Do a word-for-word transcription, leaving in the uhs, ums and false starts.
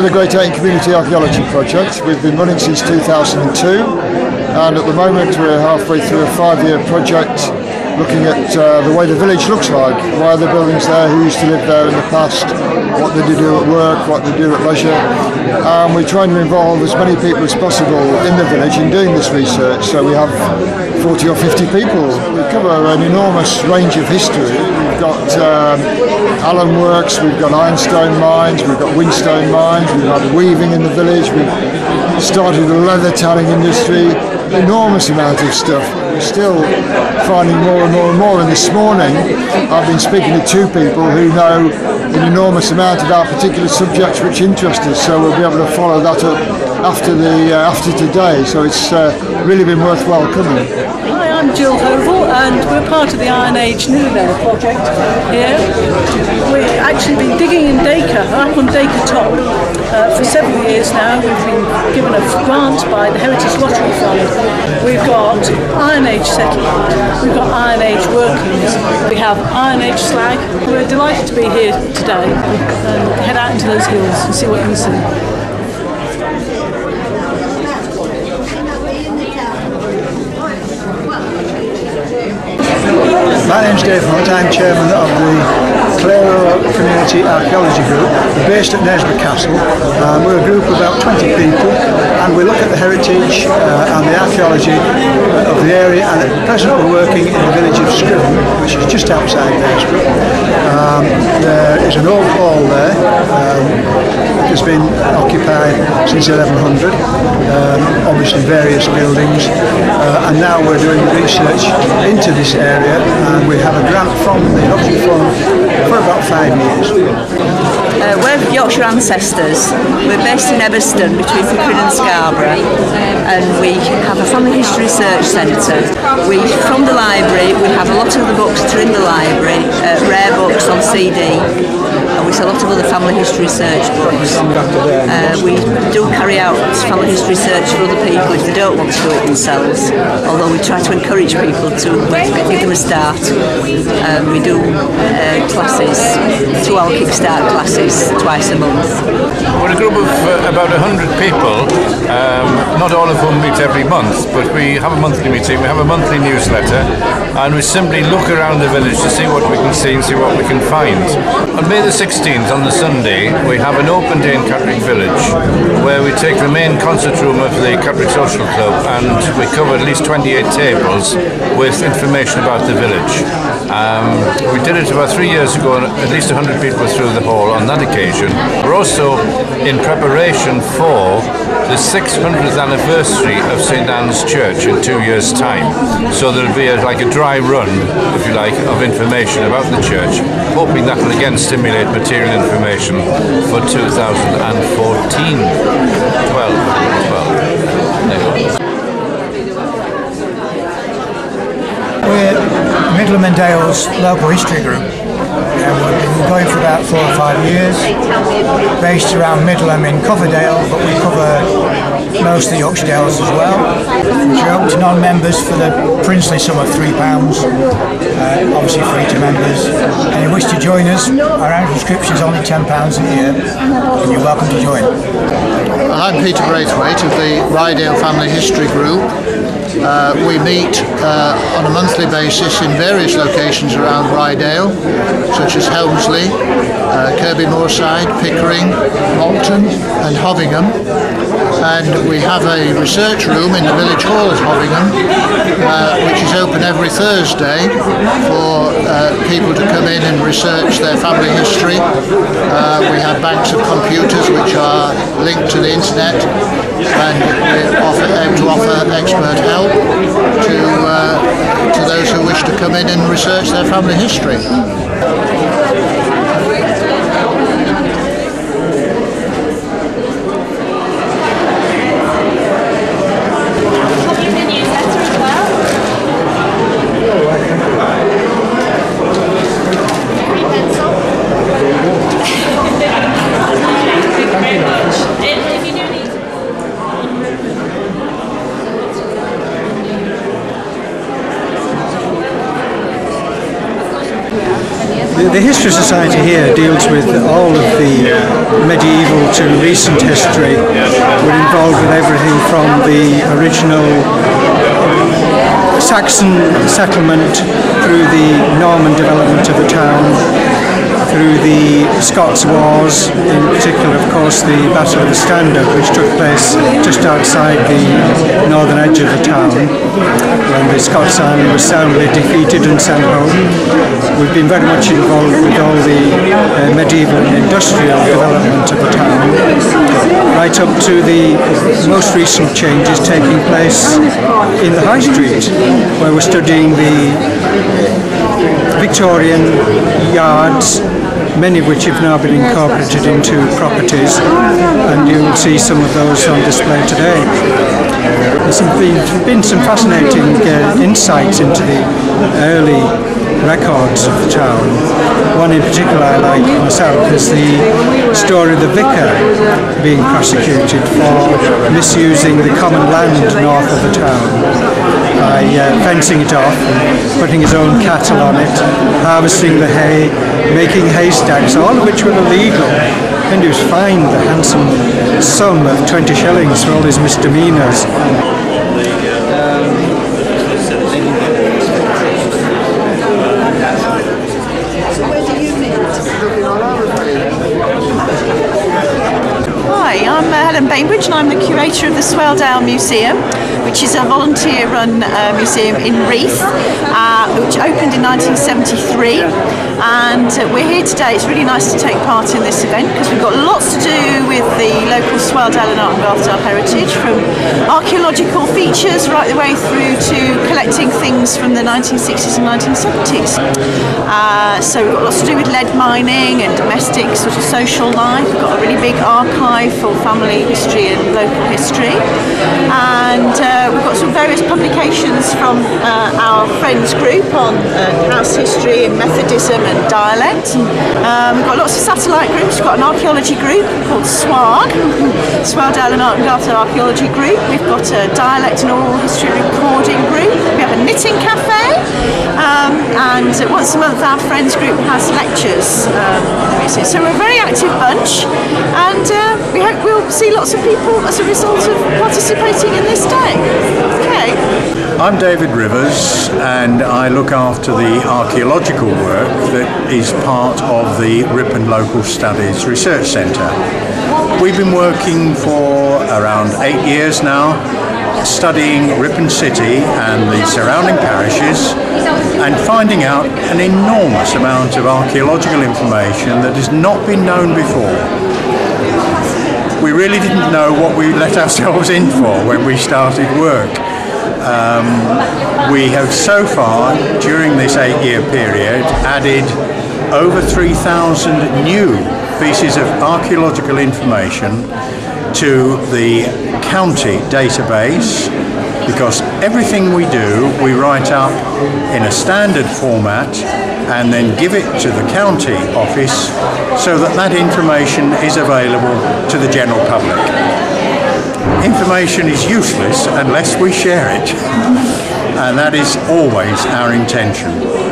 The Great Ayton Community Archaeology Project, we've been running since two thousand two, and at the moment we're halfway through a five-year project looking at uh, the way the village looks like. Why are the buildings there, who used to live there in the past, what did they do at work, what did they do at leisure. And we're trying to involve as many people as possible in the village in doing this research, so we have forty or fifty people. We cover an enormous range of history. We've got um, alum works, we've got ironstone mines, we've got whinstone mines, we've had weaving in the village, we've started a leather tanning industry, enormous amount of stuff. We're still finding more and more and more, and this morning I've been speaking to two people who know an enormous amount about particular subjects which interest us, so we'll be able to follow that up after, the, uh, after today, so it's uh, really been worthwhile coming. Hi, I'm Jill Hovel, and we're part of the Iron Age Newbury project here. We've actually been digging in Dacre, up on Dacre Top, uh, for several years now. We've been given a grant by the Heritage Lottery Fund. We've got Iron Age settlement, we've got Iron Age workings, we have Iron Age slag. We're delighted to be here today and head out into those hills and see what you can see. My name's David Rivers, I'm chairman of the Claro Community Archaeology Group. We're based at Nesbitt Castle. Um, we're a group of about twenty people, and we look at the heritage uh, and the archaeology uh, of the area, and at present we're working in the village of Scarborough, which is just outside Nesbitt. Um, there is an old hall there, um, it's been occupied since eleven hundred, um, obviously various buildings, uh, and now we're doing research into this area. Um, We have a grant from the Occupy Fund for about five years. Uh, we're Yorkshire Ancestors. We're based in Everston between Pickering and Scarborough, and we have a family history research centre. We, from the library, we have a lot of the books that are in the library, uh, rare books on C D, and we sell a lot of other family history research books. Uh, we do carry out family history research for other people if they don't want to do it themselves, although we try to encourage people to give them a start. Um, we do uh, classes, two hour Kickstart classes twice a month. We're a group of uh, about one hundred people, um, not all of whom meet every month, but we have a monthly meeting, we have a monthly newsletter, and we simply look around the village to see what we can see and see what we can find. On May the sixteenth, on the Sunday, we have an open day in Catterick Village where we take the main concert room of the Catterick Social Club, and we cover at least twenty-eight tables with information about the village. Um, we did it about three years ago, and at least one hundred people were through the hall on that occasion. We're also in preparation for the six hundredth anniversary of Saint Anne's Church in two years' time. So there'll be a, like a dry run, if you like, of information about the church, hoping that will again stimulate material information for two thousand fourteen. twelve, twelve, We're Middleham and Dale's Local History Group, and we've been going for about four or five years, based around Middleham in Coverdale, but we cover most of the Yorkshire Dales as well. We're open to non-members for the princely sum of three pounds, uh, obviously free to members. And if you wish to join us, our annual subscription is only ten pounds a year, and you're welcome to join. I'm Peter Braithwaite of the Ryedale Family History Group. Uh, we meet uh, on a monthly basis in various locations around Ryedale, such as Helmsley, uh, Kirby Moorside, Pickering, Malton and Hovingham, and we have a research room in the village hall at Hovingham, uh, which is open every Thursday for uh, people to come in and research their family history. Uh, we have banks of computers which are linked to the internet, and we offer, aim to offer expert help to, uh, to those who wish to come in and research their family history. Well? The History Society here deals with all of the medieval to recent history. We're involved with everything from the original Saxon settlement through the Norman development of the town, through the Scots Wars, in particular, of course, the Battle of the Standard, which took place just outside the northern edge of the town, when the Scots army was soundly defeated and sent home. We've been very much involved with all the uh, medieval and industrial development of the town, right up to the most recent changes taking place in the High Street, where we're studying the Victorian yards, many of which have now been incorporated into properties, and you will see some of those on display today. There's been, been some fascinating uh, insights into the early records of the town. One in particular I like myself is the story of the vicar being prosecuted for misusing the common land north of the town by uh, fencing it off, putting his own cattle on it, harvesting the hay, making haystacks, all of which were illegal. And he was fined the handsome sum of twenty shillings for all his misdemeanours. Hi, I'm uh, Helen Bainbridge, and I'm the curator of the Swaledale Museum, which is a volunteer-run uh, museum in Reith, uh, which opened in nineteen seventy-three, and uh, we're here today. It's really nice to take part in this event because we've got lots to do with the local Swaledale and Artengarthdale heritage, from archaeological features right the way through to collecting things from the nineteen sixties and nineteen seventies. Uh, so we've got lots to do with lead mining and domestic sort of social life. We've got a really big archive for family history and local history, and uh, Uh, we've got some various publications from uh, our friends group on uh, house history and Methodism and dialect. Um, we've got lots of satellite groups. We've got an archaeology group called SWAR, Swaledale and Artengarthdale Archaeology Group. We've got a dialect and oral history recording group. We have a knitting cafe, um, and once a month our friends group has lectures. Um, so we're a very active bunch, and uh, we hope we'll see lots of people as a result of participating in this day. Okay. I'm David Rivers, and I look after the archaeological work that is part of the Ripon Local Studies Research Centre. We've been working for around eight years now, studying Ripon City and the surrounding parishes, and finding out an enormous amount of archaeological information that has not been known before. We really didn't know what we let ourselves in for when we started work. Um, we have so far, during this eight-year period, added over three thousand new pieces of archaeological information to the county database, because everything we do, we write up in a standard format and then give it to the county office so that that information is available to the general public. Information is useless unless we share it, and that is always our intention.